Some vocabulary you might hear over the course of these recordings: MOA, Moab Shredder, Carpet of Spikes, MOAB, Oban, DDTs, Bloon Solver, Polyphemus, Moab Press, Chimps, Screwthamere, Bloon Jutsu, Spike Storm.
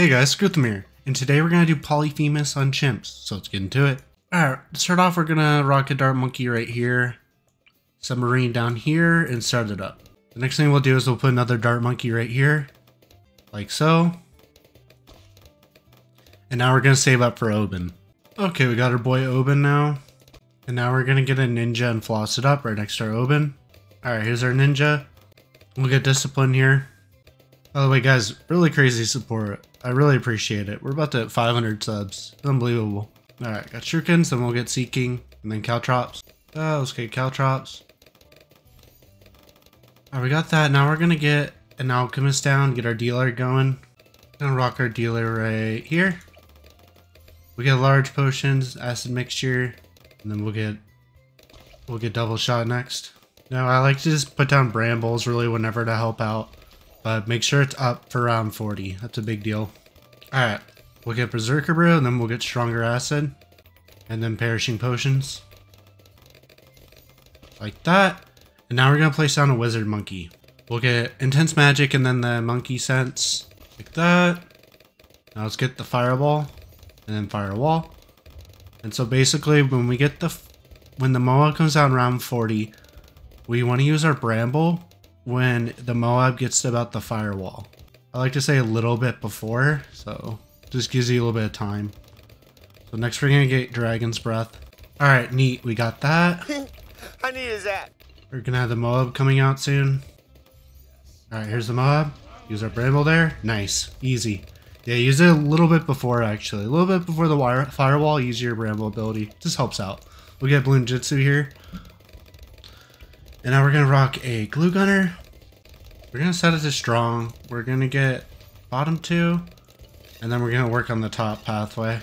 Hey guys, Screwthamere, and today we're going to do Polyphemus on Chimps, so let's get into it. Alright, to start off we're going to Rocket Dart Monkey right here, Submarine down here, and start it up. The next thing we'll do is we'll put another Dart Monkey right here, like so. And now we're going to save up for Oban. Okay, we got our boy Oban now. And now we're going to get a Ninja and floss it up right next to our Oban. Alright, here's our Ninja. We'll get Discipline here. By the way guys, really crazy support. I really appreciate it. We're about to hit 500 subs. Unbelievable. Alright, got Shurikens, then we'll get Seeking, and then Caltrops. Let's get Caltrops. Alright, we got that. Now we're gonna get an Alchemist down, get our dealer going. Gonna rock our dealer right here. We get large potions, acid mixture, and then we'll get double shot next. Now I like to just put down brambles really whenever to help out. But make sure it's up for round 40. That's a big deal. Alright, we'll get Berserker Brew, and then we'll get Stronger Acid. And then Perishing Potions. Like that. And now we're going to place down a Wizard Monkey. We'll get Intense Magic, and then the Monkey Sense. Like that. Now let's get the Fireball, and then Firewall. And so basically, when we get when the MOA comes down round 40, we want to use our Bramble when the Moab gets to about the firewall. I like to say a little bit before, so just gives you a little bit of time. So next we're gonna get Dragon's Breath. All right, neat, we got that. I needed that. We're gonna have the Moab coming out soon. All right, here's the Moab. Use our Bramble there. Nice, easy. Yeah, use it a little bit before actually. A little bit before the firewall, use your Bramble ability. Just helps out. We'll get Bloon Jutsu here. And now we're going to rock a Glue Gunner. We're going to set it to strong. We're going to get bottom two. And then we're going to work on the top pathway.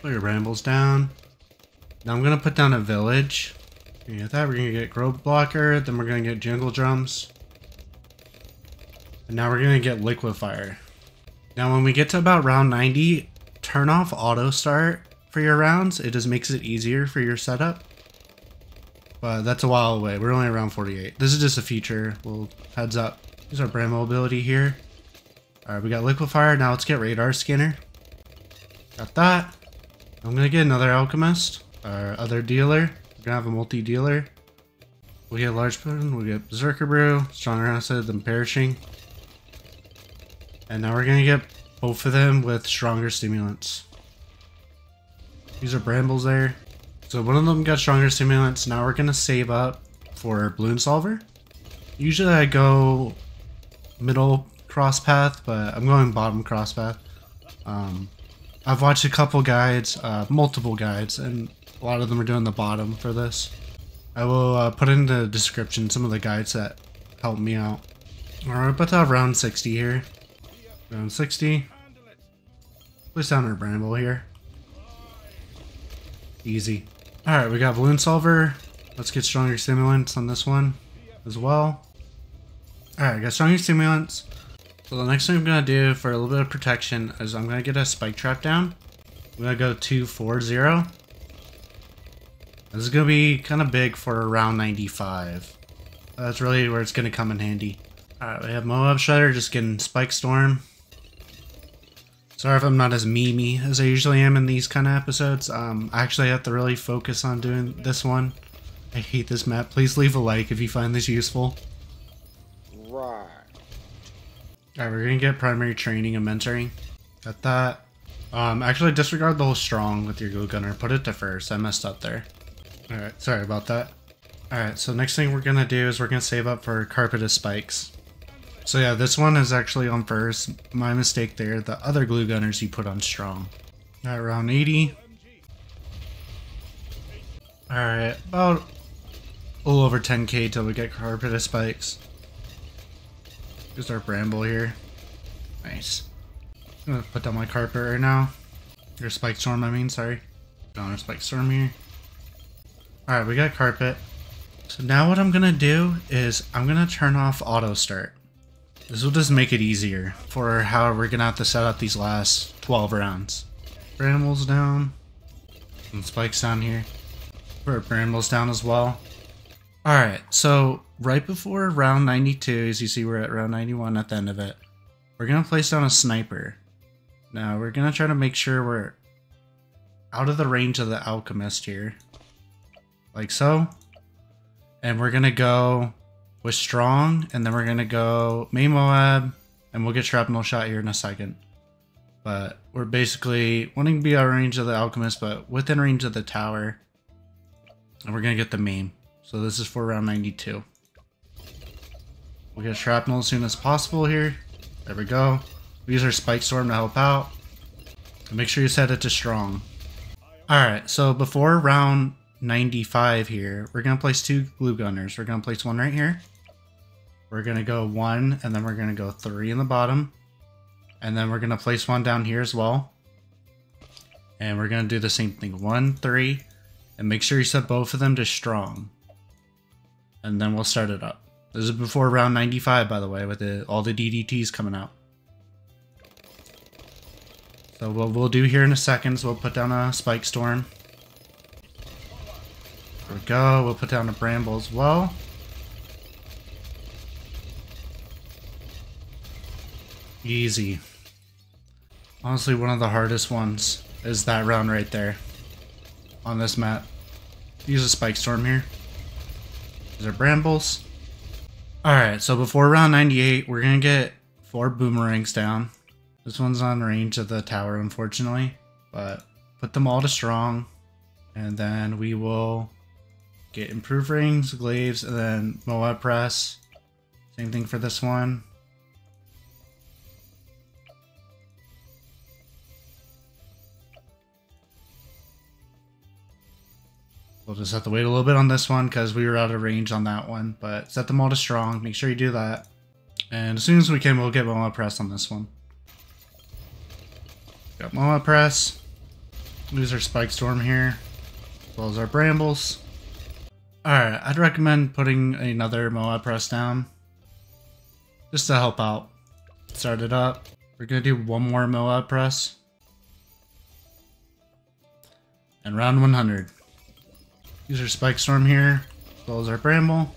Put your brambles down. Now I'm going to put down a village. We're going to get that. We're going to get Grove Blocker. Then we're going to get Jungle Drums. And now we're going to get Liquefier. Now when we get to about round 90, turn off auto start for your rounds. It just makes it easier for your setup. But that's a while away. We're only around 48. This is just a feature. Well, heads up. Here's our Bramble ability here. Alright, we got Liquefier. Now let's get Radar Scanner. Got that. I'm going to get another Alchemist. Our other dealer. We're going to have a multi-dealer. We'll get Large Potion. We'll get Berserker Brew. Stronger Acid than Perishing. And now we're going to get both of them with Stronger Stimulants. These are Brambles there. So one of them got Stronger Stimulants. Now we're going to save up for Bloon Solver. Usually I go middle cross path, but I'm going bottom cross path. I've watched a couple guides, multiple guides, and a lot of them are doing the bottom for this. I will put in the description some of the guides that helped me out. Alright, we're about to have round 60 here. Round 60. Place down our Bramble here. Easy. Alright, we got Balloon Solver. Let's get Stronger Stimulants on this one as well. Alright, I got Stronger Stimulants. So the next thing I'm going to do for a little bit of protection is I'm going to get a Spike Trap down. I'm going to go 2-4-0. This is going to be kind of big for around 95. That's really where it's going to come in handy. Alright, we have Moab Shredder just getting Spike Storm. Sorry if I'm not as memey as I usually am in these kind of episodes. I actually have to really focus on doing this one. I hate this map. Please leave a like if you find this useful. Right. Alright, we're going to get primary training and mentoring. Got that. Actually, disregard the whole strong with your Glue Gunner. Put it to first. I messed up there. Alright, sorry about that. Alright, so next thing we're going to do is we're going to save up for Carpet of Spikes. So yeah, this one is actually on first. My mistake there. The other Glue Gunners you put on strong. Alright, round 80. Alright, about a little over 10k till we get Carpet of Spikes. Here's our Bramble here. Nice. I'm gonna put down my Carpet right now. Your Spike Storm, I mean, sorry. Put on our Spike Storm here. Alright, we got Carpet. So now what I'm gonna do is I'm gonna turn off auto start. This will just make it easier for how we're going to have to set up these last 12 rounds. Brambles down. And Spikes down here. Put our Brambles down as well. Alright, so right before round 92, as you see we're at round 91 at the end of it, we're going to place down a Sniper. Now we're gonna try to make sure we're out of the range of the alchemist here, like so. And we're gonna go with strong, and then we're gonna go main Moab, and we'll get shrapnel shot here in a second. But we're basically wanting to be out of range of the alchemist, but within range of the tower. And we're gonna get the main. So this is for round 92. We'll get shrapnel as soon as possible here. There we go. We use our Spike Storm to help out. And make sure you set it to strong. Alright, so before round 95 here, we're gonna place two glue gunners. We're gonna place one right here. We're gonna go one, and then we're gonna go three in the bottom. And then we're gonna place one down here as well. And we're gonna do the same thing, 1, 3, and make sure you set both of them to strong. And then we'll start it up. This is before round 95, by the way, with all the DDTs coming out. So what we'll do here in a second is we'll put down a Spike Storm. There we go, we'll put down a Bramble as well. Easy. Honestly, one of the hardest ones is that round right there on this map. Use a Spike Storm here. These are Brambles. Alright, so before round 98, we're gonna get 4 boomerangs down. This one's on range of the tower, unfortunately, but put them all to strong, and then we will get improved rings, glaives, and then Moab Press. Same thing for this one. We'll just have to wait a little bit on this one because we were out of range on that one, but set them all to strong. Make sure you do that. And as soon as we can, we'll get Moab Press on this one. Got Moab Press. Lose our Spike Storm here, as well as our Brambles. Alright, I'd recommend putting another Moab Press down just to help out. Start it up. We're gonna do one more Moab Press. And round 100. Use our Spike Storm here, as well as our Bramble.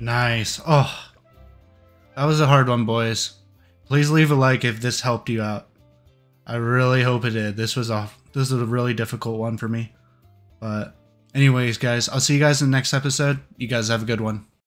Nice. Oh, that was a hard one, boys. Please leave a like if this helped you out. I really hope it did. This was a really difficult one for me. But anyways, guys, I'll see you guys in the next episode. You guys have a good one.